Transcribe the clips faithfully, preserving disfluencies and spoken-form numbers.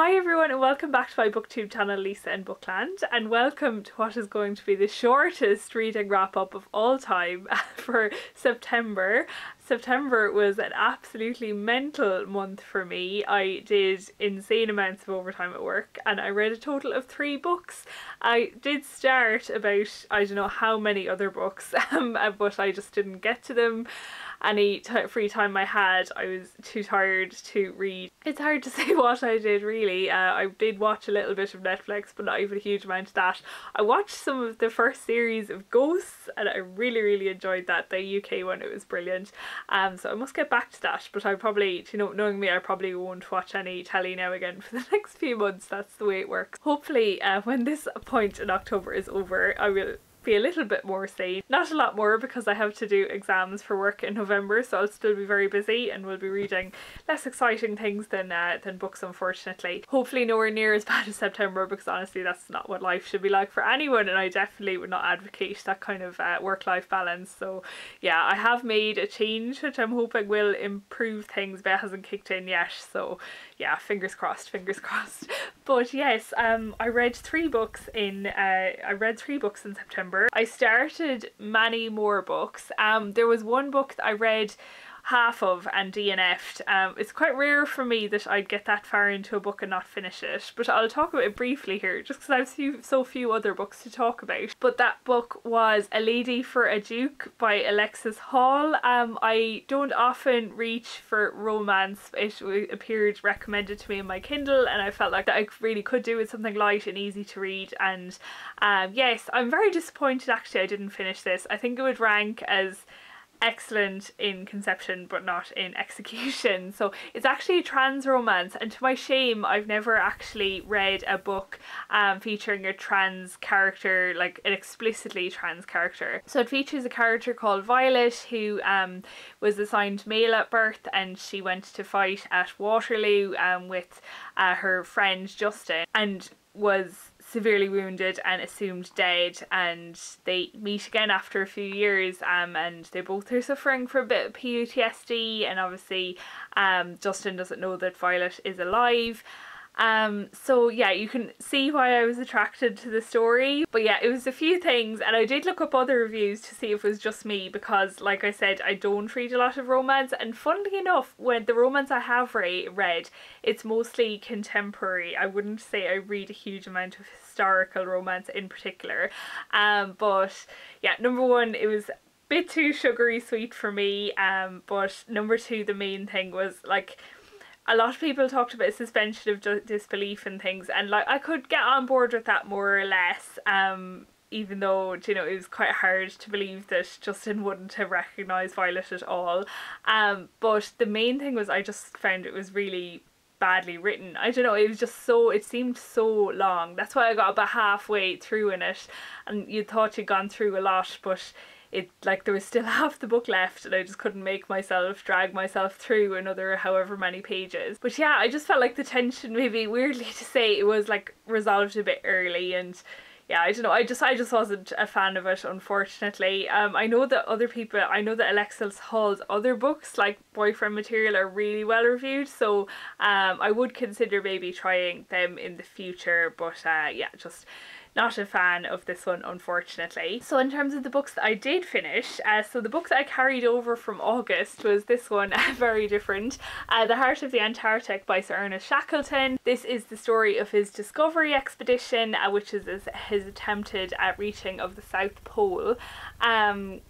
Hi everyone and welcome back to my booktube channel Lisa in Bookland, and welcome to what is going to be the shortest reading wrap up of all time for September. September was an absolutely mental month for me. I did insane amounts of overtime at work and I read a total of three books. I did start about I don't know how many other books um, but I just didn't get to them. Any t free time I had I was too tired to read. It's hard to say what I did really. Uh, I did watch a little bit of Netflix but not even a huge amount of that. I watched some of the first series of Ghosts and I really really enjoyed that, the U K one, it was brilliant. Um, so I must get back to that, but I probably, you know, knowing me, I probably won't watch any telly now again for the next few months. That's the way it works. Hopefully uh, when this point in October is over I will be a little bit more sane. Not a lot more because I have to do exams for work in November, so I'll still be very busy and we'll be reading less exciting things than uh, than books, unfortunately. Hopefully nowhere near as bad as September, because honestly that's not what life should be like for anyone, and I definitely would not advocate that kind of uh, work-life balance. So yeah, I have made a change which I'm hoping will improve things, but it hasn't kicked in yet, so yeah, fingers crossed, fingers crossed. But yes, um, I read three books in uh, I read three books in September. I started many more books. Um, there was one book that I read half of and D N F'd. Um, it's quite rare for me that I'd get that far into a book and not finish it, but I'll talk about it briefly here just because I have so, so few other books to talk about. But that book was A Lady for a Duke by Alexis Hall. Um, I don't often reach for romance. It appeared recommended to me in my Kindle and I felt like that I really could do with something light and easy to read, and um, yes, I'm very disappointed actually I didn't finish this. I think it would rank as excellent in conception but not in execution. So it's actually a trans romance, and to my shame I've never actually read a book um, featuring a trans character, like an explicitly trans character. So it features a character called Violet who um, was assigned male at birth, and she went to fight at Waterloo um, with uh, her friend Justin and was severely wounded and assumed dead, and they meet again after a few years um, and they both are suffering from a bit of P T S D, and obviously um, Justin doesn't know that Violet is alive. Um, so yeah, you can see why I was attracted to the story, but yeah, it was a few things, and I did look up other reviews to see if it was just me because, like I said, I don't read a lot of romance, and funnily enough when the romance I have re read it's mostly contemporary. I wouldn't say I read a huge amount of historical romance in particular, um, but yeah, number one, it was a bit too sugary sweet for me, um, but number two, the main thing was, like, a lot of people talked about suspension of disbelief and things, and like I could get on board with that more or less, um, even though, you know, it was quite hard to believe that Justin wouldn't have recognised Violet at all. Um, but the main thing was I just found it was really badly written. I don't know, it was just so, it seemed so long. That's why I got about halfway through in it and you thought you'd gone through a lot, but it, like, there was still half the book left and I just couldn't make myself drag myself through another however many pages. But yeah, I just felt like the tension, maybe weirdly to say, it was like resolved a bit early, and yeah, I don't know, I just I just wasn't a fan of it, unfortunately. Um, I know that other people, I know that Alexis Hall's other books like Boyfriend Material are really well reviewed, so um, I would consider maybe trying them in the future, but uh, yeah, just not a fan of this one, unfortunately. So in terms of the books that I did finish, uh, so the book that I carried over from August was this one, very different, uh, The Heart of the Antarctic by Sir Ernest Shackleton. This is the story of his discovery expedition, uh, which is his, his attempted uh, reaching of the South Pole. Um,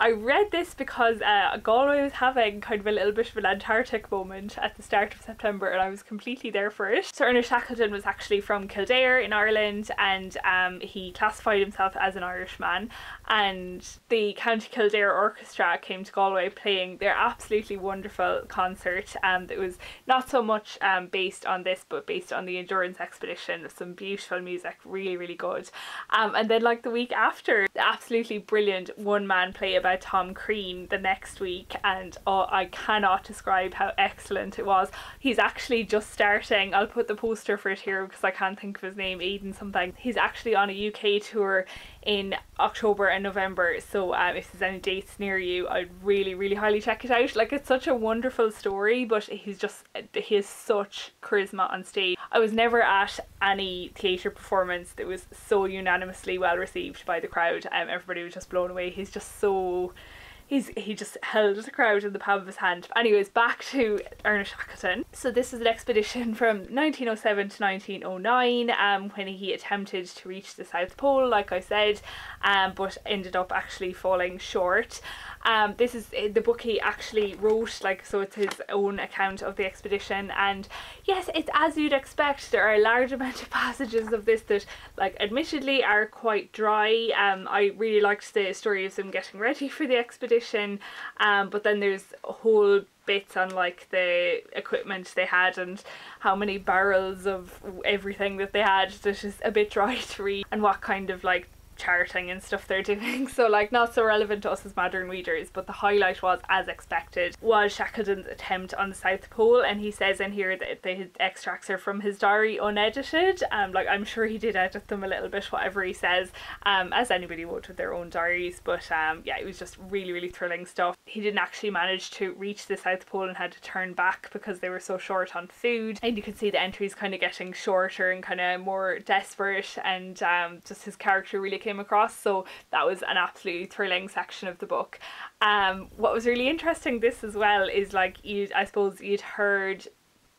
I read this because uh, Galway was having kind of a little bit of an Antarctic moment at the start of September and I was completely there for it. Sir Ernest Shackleton was actually from Kildare in Ireland, and um, he classified himself as an Irishman, and the County Kildare Orchestra came to Galway playing their absolutely wonderful concert, and um, it was not so much um, based on this but based on the Endurance expedition, with some beautiful music, really really good. Um, and then like the week after, the absolutely brilliant one-man play about Tom Crean the next week, and oh, I cannot describe how excellent it was. He's actually just starting, I'll put the poster for it here because I can't think of his name, Aidan something. He's actually on a U K tour in October and November. So um, if there's any dates near you, I'd really really highly check it out. Like, it's such a wonderful story, but he's just he has such charisma on stage. I was never at any theatre performance that was so unanimously well received by the crowd. Um, everybody was just blown away. He's just so He's, he just held the crowd in the palm of his hand. But anyways, back to Ernest Shackleton. So this is an expedition from nineteen oh seven to nineteen oh nine, um, when he attempted to reach the South Pole, like I said, um, but ended up actually falling short. Um, this is the book he actually wrote, like, so it's his own account of the expedition. And yes, it's as you'd expect, there are a large amount of passages of this that, like, admittedly are quite dry. Um, I really liked the story of them getting ready for the expedition. Um, but then there's whole bits on like the equipment they had and how many barrels of everything that they had that is a bit dry to read, and what kind of like charting and stuff they're doing, so like not so relevant to us as modern readers. But the highlight was, as expected, was Shackleton's attempt on the South Pole, and he says in here that the his extracts are from his diary unedited. Um, like, I'm sure he did edit them a little bit, whatever he says, um, as anybody would with their own diaries, but um, yeah, it was just really really thrilling stuff. He didn't actually manage to reach the South Pole and had to turn back because they were so short on food, and you could see the entries kind of getting shorter and kind of more desperate, and um, just his character really came across. So that was an absolutely thrilling section of the book. Um, what was really interesting this as well is, like, you I suppose you'd heard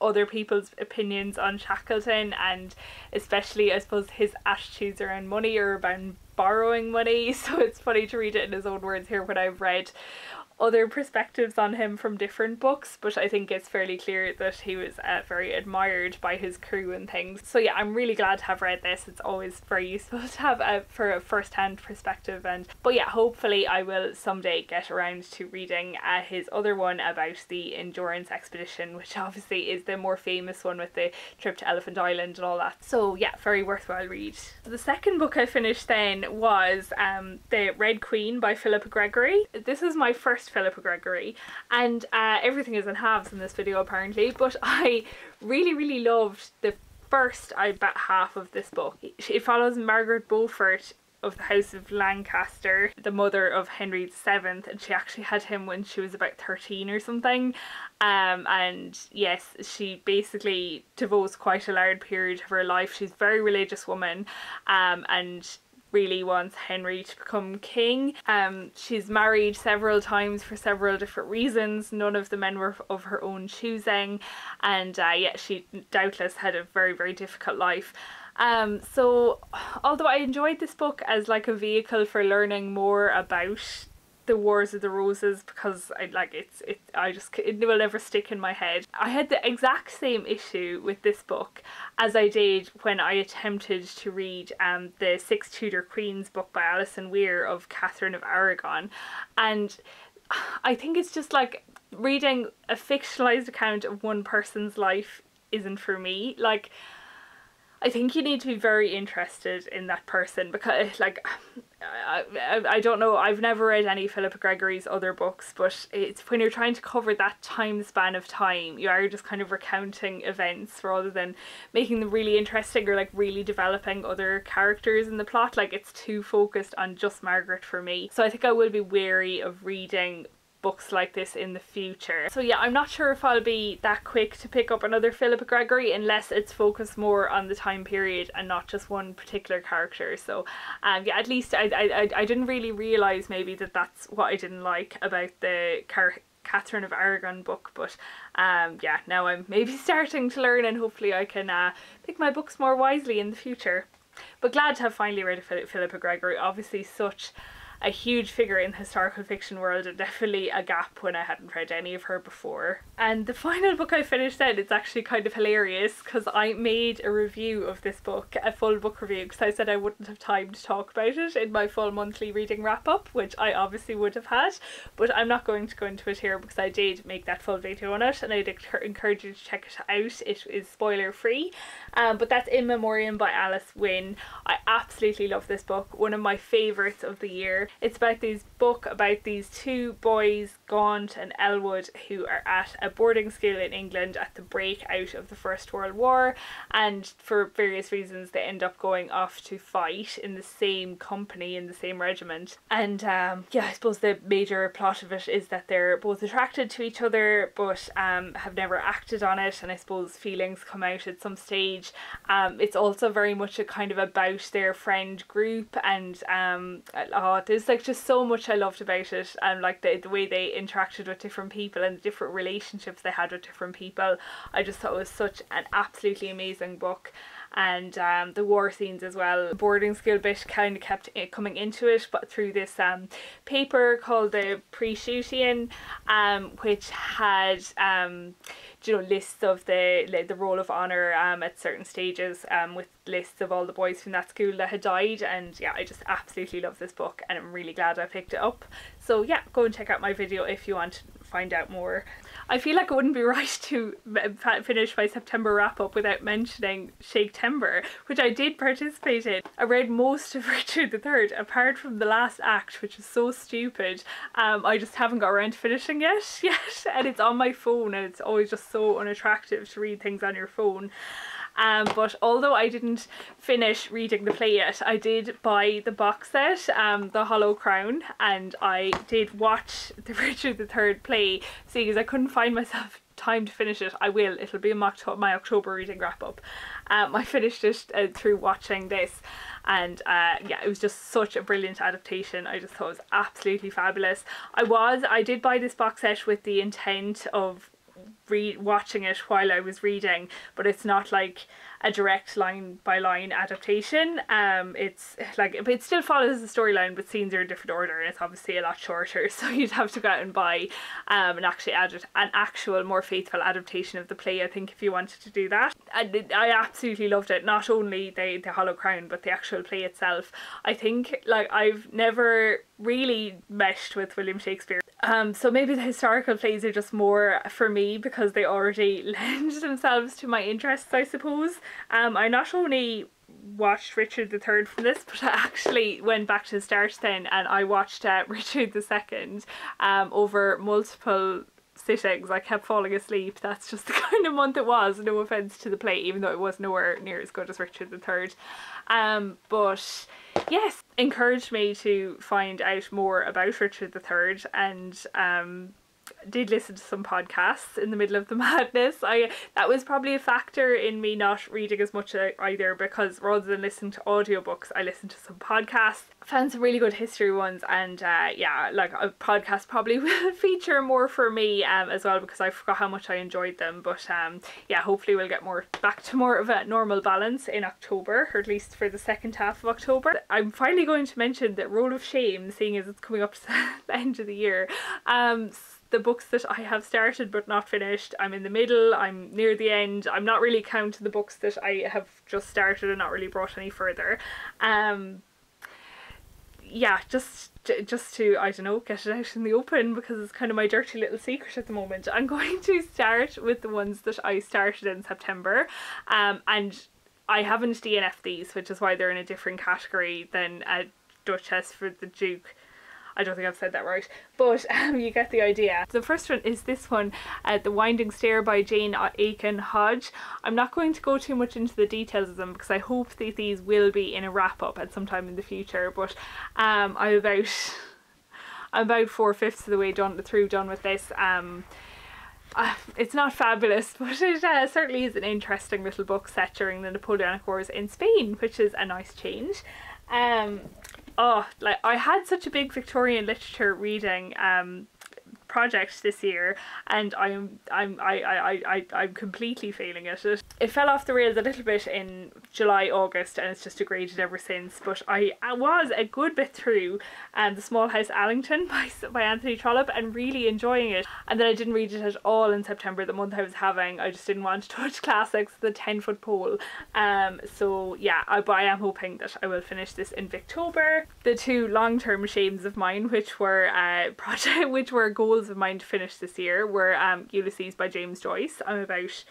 other people's opinions on Shackleton, and especially I suppose his attitudes around money or about borrowing money. So it's funny to read it in his own words here when I've read other perspectives on him from different books, but I think it's fairly clear that he was uh, very admired by his crew and things. So yeah, I'm really glad to have read this. It's always very useful to have a, for a first-hand perspective, and but yeah, hopefully I will someday get around to reading uh, his other one about the Endurance expedition, which obviously is the more famous one with the trip to Elephant Island and all that. So yeah, very worthwhile read. The second book I finished then was um, The Red Queen by Philippa Gregory. This is my first Philippa Gregory, and uh, everything is in halves in this video apparently, but I really really loved the first I bet half of this book. It follows Margaret Beaufort of the House of Lancaster, the mother of Henry the seventh, and she actually had him when she was about thirteen or something, um, and yes, she basically devotes quite a large period of her life. She's a very religious woman, um, and really wants Henry to become king. Um, she's married several times for several different reasons. None of the men were of her own choosing, and uh, yeah, she doubtless had a very very difficult life. Um, so although I enjoyed this book as like a vehicle for learning more about the Wars of the Roses, because I like it's it I just it will never stick in my head. I had the exact same issue with this book as I did when I attempted to read um the Six Tudor Queens book by Alison Weir of Katherine of Aragon, and I think it's just like reading a fictionalized account of one person's life isn't for me. Like, I think you need to be very interested in that person, because like I, I, I don't know, I've never read any Philippa Gregory's other books, but it's when you're trying to cover that time span of time, you are just kind of recounting events rather than making them really interesting or like really developing other characters in the plot. Like, it's too focused on just Margaret for me, so I think I will be wary of reading books like this in the future. So yeah, I'm not sure if I'll be that quick to pick up another Philippa Gregory unless it's focused more on the time period and not just one particular character. So um, yeah, at least I, I, I didn't really realise maybe that that's what I didn't like about the character Katherine of Aragon book, but um, yeah, now I'm maybe starting to learn, and hopefully I can uh, pick my books more wisely in the future. But glad to have finally read a Philippa Gregory, obviously such a huge figure in the historical fiction world, and definitely a gap when I hadn't read any of her before. And the final book I finished then, it's actually kind of hilarious because I made a review of this book, a full book review, because I said I wouldn't have time to talk about it in my full monthly reading wrap up, which I obviously would have had, but I'm not going to go into it here because I did make that full video on it, and I'd encourage you to check it out. It is spoiler free, um, but that's In Memoriam by Alice Wynne. I absolutely love this book, one of my favourites of the year. Antarctic. It's about this book about these two boys, Gaunt and Elwood, who are at a boarding school in England at the breakout of the First World War, and for various reasons they end up going off to fight in the same company, in the same regiment. And um, yeah, I suppose the major plot of it is that they're both attracted to each other but um, have never acted on it, and I suppose feelings come out at some stage. Um, it's also very much a kind of about their friend group, and um, oh, there's like just so much I loved about it, and like the, the way they interacted with different people and the different relationships they had with different people. I just thought it was such an absolutely amazing book. And um, the war scenes as well. The boarding school bit kind of kept it coming into it, but through this um, paper called the Pre-Shutian, um, which had um, you know, lists of the like, the roll of honour um, at certain stages, um, with lists of all the boys from that school that had died. And yeah, I just absolutely love this book and I'm really glad I picked it up. So yeah, go and check out my video if you want to find out more. I feel like it wouldn't be right to finish my September wrap up without mentioning Shaketember, which I did participate in. I read most of Richard the Third apart from the last act, which is so stupid. Um, I just haven't got around to finishing it yet, and it's on my phone and it's always just so unattractive to read things on your phone. Um, but although I didn't finish reading the play yet, I did buy the box set, um, The Hollow Crown, and I did watch the Richard the Third play, seeing as I couldn't find myself time to finish it. I will, it'll be in my October reading wrap up. Um, I finished it uh, through watching this, and uh, yeah, it was just such a brilliant adaptation. I just thought it was absolutely fabulous. I was, I did buy this box set with the intent of Re watching it while I was reading, but it's not like a direct line by line adaptation. Um, it's like it still follows the storyline, but scenes are in different order, and it's obviously a lot shorter. So you'd have to go out and buy um, an actually add an actual more faithful adaptation of the play, I think, if you wanted to do that. And I absolutely loved it. Not only the the Hollow Crown, but the actual play itself. I think like I've never really meshed with William Shakespeare. Um, so maybe the historical plays are just more for me because they already lend themselves to my interests, I suppose. Um, I not only watched Richard the Third from this, but I actually went back to the start then and I watched uh, Richard the Second um, over multiple sittings. I kept falling asleep. That's just the kind of month it was, no offence to the play, even though it was nowhere near as good as Richard the Third. Um, but yes, encouraged me to find out more about Richard the Third, and um, did listen to some podcasts in the middle of the madness. I that was probably a factor in me not reading as much either, because rather than listen to audiobooks, I listened to some podcasts. Found some really good history ones, and uh, yeah, like a podcast probably will feature more for me um, as well, because I forgot how much I enjoyed them. But um, yeah, hopefully we'll get more back to more of a normal balance in October, or at least for the second half of October. I'm finally going to mention the Roll of Shame, seeing as it's coming up to the end of the year. Um, so the books that I have started but not finished, I'm in the middle, I'm near the end, I'm not really counting the books that I have just started and not really brought any further. Um, yeah, just just to, I don't know, get it out in the open, because it's kind of my dirty little secret at the moment. I'm going to start with the ones that I started in September, um, and I haven't D N F'd these, which is why they're in a different category than a Duchess for the Duke. I don't think I've said that right, but um, you get the idea. The first one is this one, uh, The Winding Stair by Jane Aiken Hodge. I'm not going to go too much into the details of them because I hope that these will be in a wrap up at some time in the future, but um, I'm about, I'm about four fifths of the way done through done with this. Um, Uh, it's not fabulous, but it uh, certainly is an interesting little book set during the Napoleonic Wars in Spain, which is a nice change. Um, oh, like I had such a big Victorian literature reading um, project this year, and I'm I'm I I I I'm completely failing at it. It fell off the rails a little bit in July, August, and it's just degraded ever since. But I, I was a good bit through um, The Small House Allington by by Anthony Trollope and really enjoying it. And then I didn't read it at all in September, the month I was having. I just didn't want to touch classics, the ten foot pole. Um. So yeah, I, but I am hoping that I will finish this in Victober. The two long term shames of mine, which were uh project, which were goals of mine to finish this year, were um, Ulysses by James Joyce. I'm about,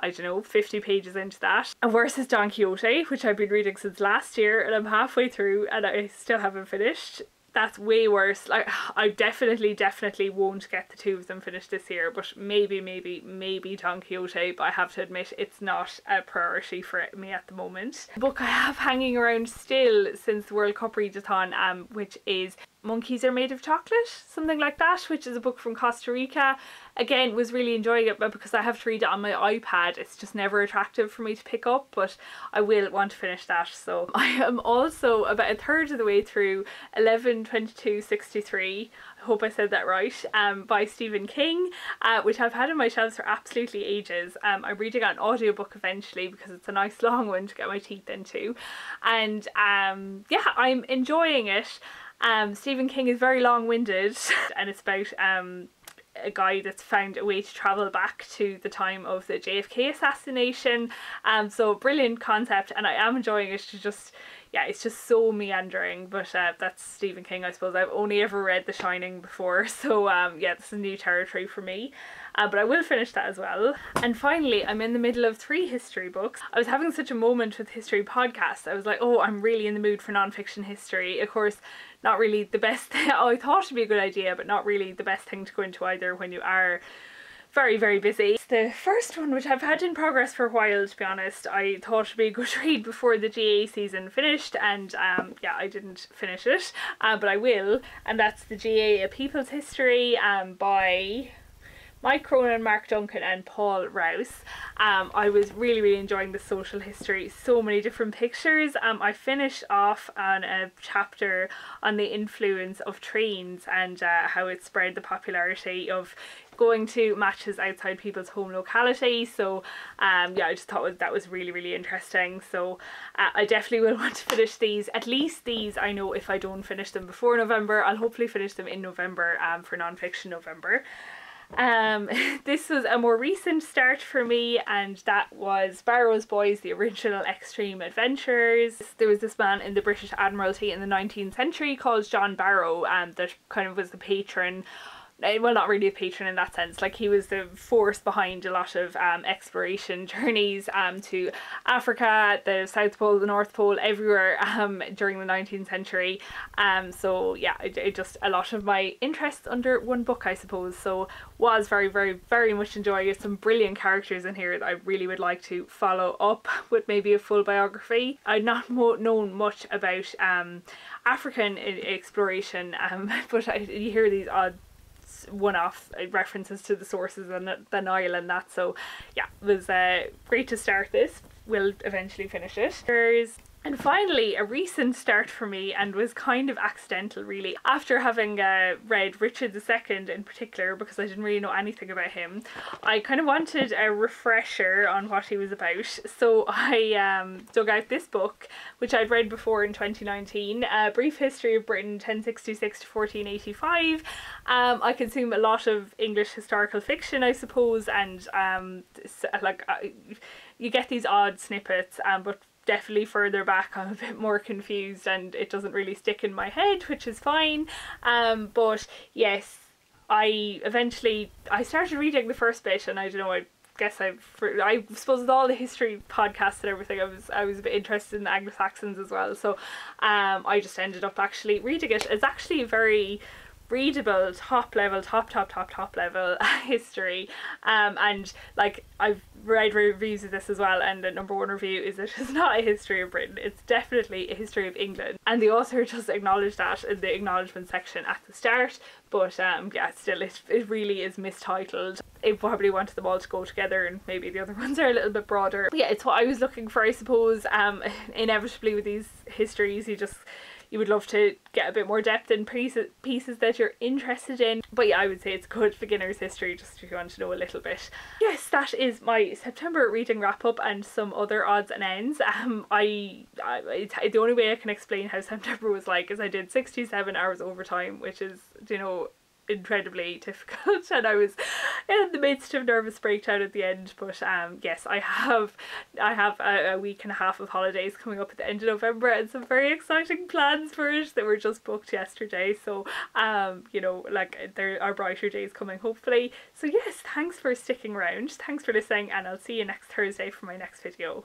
I don't know, fifty pages into that. And versus Don Quixote, which I've been reading since last year and I'm halfway through and I still haven't finished. that's way worse. Like, I definitely, definitely won't get the two of them finished this year, but maybe, maybe, maybe Don Quixote, but I have to admit it's not a priority for me at the moment. The book I have hanging around still since the World Cup readathon, um, which is Monkeys Are Made of Chocolate, something like that, which is a book from Costa Rica. Again, was really enjoying it, but because I have to read it on my iPad, it's just never attractive for me to pick up, but I will want to finish that. So I am also about a third of the way through eleven twenty-two sixty-three, I hope I said that right, um, by Stephen King, uh, which I've had on my shelves for absolutely ages. Um, I'm reading an audiobook eventually because it's a nice long one to get my teeth into. And um, yeah, I'm enjoying it. Um, Stephen King is very long-winded and it's about um, a guy that's found a way to travel back to the time of the J F K assassination. Um, so brilliant concept, and I am enjoying it. To just, yeah, it's just so meandering, but uh, that's Stephen King, I suppose. I've only ever read The Shining before, so um, yeah, this is new territory for me. Uh, but I will finish that as well. And finally, I'm in the middle of three history books. I was having such a moment with history podcasts. I was like, oh, I'm really in the mood for non-fiction history. Of course, not really the best thing. Oh, I thought it'd be a good idea, but not really the best thing to go into either when you are very, very busy. The first one, which I've had in progress for a while, to be honest, I thought it'd be a good read before the G A season finished, and um, yeah, I didn't finish it, uh, but I will, and that's the G A A People's History um, by Mike Cronin, Mark Duncan and Paul Rouse. Um, I was really, really enjoying the social history. So many different pictures. Um, I finished off on a chapter on the influence of trains and uh, how it spread the popularity of going to matches outside people's home locality. So um, yeah, I just thought that was really, really interesting. So uh, I definitely will want to finish these. At least these, I know if I don't finish them before November, I'll hopefully finish them in November um, for Nonfiction November. Um, this was a more recent start for me, and that was Barrow's Boys, The Original Extreme Adventurers. There was this man in the British Admiralty in the nineteenth century called John Barrow, and that kind of was the patron, well, not really a patron in that sense, like he was the force behind a lot of um, exploration journeys um, to Africa, the South Pole, the North Pole, everywhere um, during the nineteenth century. Um, so yeah, it, it just a lot of my interests under one book, I suppose. So was very, very, very much enjoying it. Some brilliant characters in here that I really would like to follow up with maybe a full biography. I'd not mo known much about um, African exploration, um, but I, you hear these odd one-off references to the sources and the Nile and that, so yeah, it was uh, great to start this. We'll eventually finish it. There's And finally, a recent start for me, and was kind of accidental really, after having uh, read Richard the Second in particular, because I didn't really know anything about him. I kind of wanted a refresher on what he was about, so I um, dug out this book, which I'd read before in twenty nineteen, A Brief History of Britain ten sixty-six to fourteen eighty-five. Um, I consume a lot of English historical fiction, I suppose, and um, like I, you get these odd snippets, um, but definitely further back I'm a bit more confused and it doesn't really stick in my head, which is fine. Um, but yes, I eventually, I started reading the first bit and I don't know, I guess I, I suppose with all the history podcasts and everything, I was I was a bit interested in the Anglo-Saxons as well. So um, I just ended up actually reading it. It's actually very readable, top level, top, top, top, top level history. Um, and like I've read reviews of this as well, and the number one review is it is not a history of Britain, it's definitely a history of England. And the author just acknowledged that in the acknowledgement section at the start, but um, yeah, still it, it really is mistitled. It probably wanted them all to go together and maybe the other ones are a little bit broader. But yeah, it's what I was looking for, I suppose. Um, inevitably with these histories, you just, you would love to get a bit more depth in pieces, pieces that you're interested in. But yeah, I would say it's good beginner's history, just if you want to know a little bit. Yes, that is my September reading wrap up and some other odds and ends. Um, I, I it's, the only way I can explain how September was like is I did sixty-seven hours overtime, which is, you know, incredibly difficult, and I was in the midst of nervous breakdown at the end. But um yes, I have I have a, a week and a half of holidays coming up at the end of November and some very exciting plans for it that were just booked yesterday, so um you know, like there are brighter days coming hopefully. So yes, thanks for sticking around, thanks for listening, and I'll see you next Thursday for my next video.